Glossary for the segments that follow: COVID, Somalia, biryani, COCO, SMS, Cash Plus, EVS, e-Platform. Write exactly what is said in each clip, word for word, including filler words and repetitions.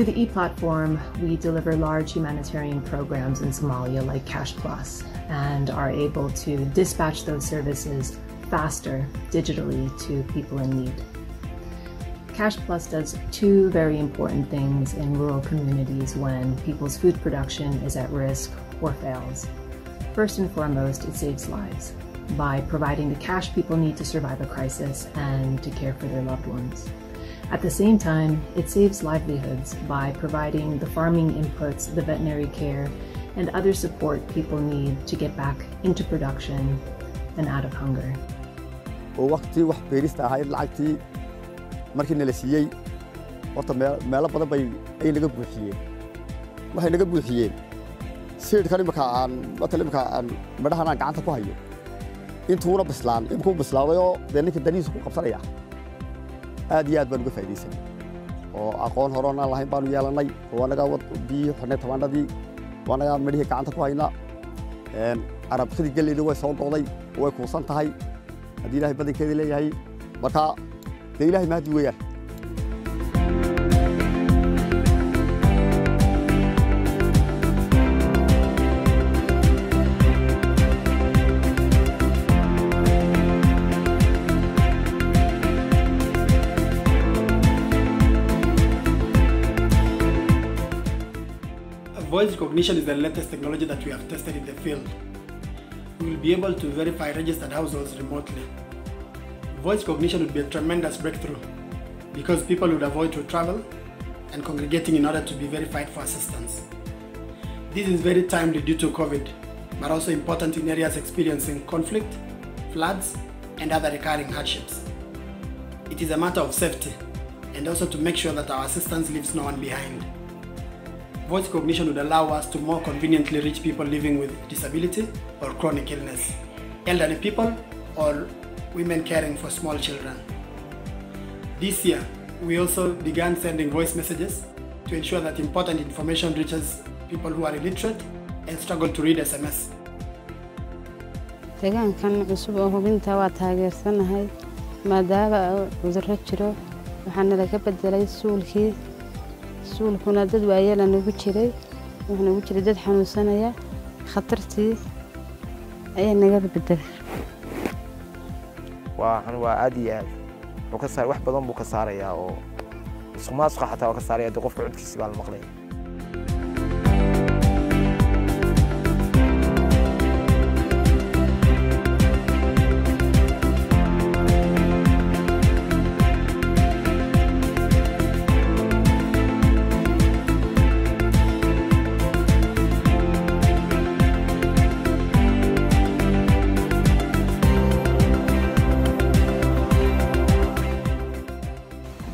Through the e-platform, we deliver large humanitarian programs in Somalia like Cash Plus and are able to dispatch those services faster digitally to people in need. Cash Plus does two very important things in rural communities when people's food production is at risk or fails. First and foremost, it saves lives by providing the cash people need to survive a crisis and to care for their loved ones. At the same time, it saves livelihoods by providing the farming inputs, the veterinary care, and other support people need to get back into production and out of hunger. aad iyo aad baan uga faa'iideysan oo aqoon hore aan lahayn baan u yeelanay oo anaga wad biyo xane tobanadii wanaga midii gacanta ku hayna een arab xidhi galeyda way soo doqday way kuusan tahay hadii ilaahay badankeeda leeyahay marka de ilaahay maadi weeyay. Voice recognition is the latest technology that we have tested in the field. We will be able to verify registered households remotely. Voice recognition would be a tremendous breakthrough because people would avoid to travel and congregating in order to be verified for assistance. This is very timely due to COVID, but also important in areas experiencing conflict, floods, and other recurring hardships. It is a matter of safety and also to make sure that our assistance leaves no one behind. Voice recognition would allow us to more conveniently reach people living with disability or chronic illness, elderly people, or women caring for small children. This year, we also began sending voice messages to ensure that important information reaches people who are illiterate and struggle to read S M S. suul kuna dad waayeel aan ugu jiray waxaan ugu jiray dad xanuunsanaya khatartii ay naga bedelay waa xan waa caadi ah oo ka saar wax badan buu ka saaraya oo sumaasqa xataa ka saaraya qofka codkiisa baa la maqlay.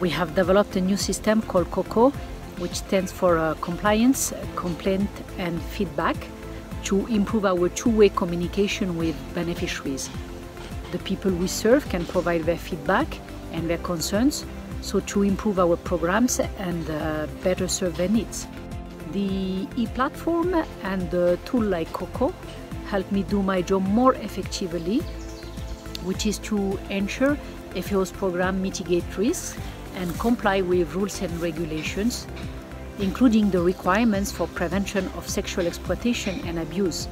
We have developed a new system called COCO, which stands for uh, Compliance, Complaint and Feedback, to improve our two-way communication with beneficiaries. The people we serve can provide their feedback and their concerns, so to improve our programs and uh, better serve their needs. The e-platform and the tool like COCO help me do my job more effectively, which is to ensure F A O's program mitigate risks and comply with rules and regulations, including the requirements for prevention of sexual exploitation and abuse.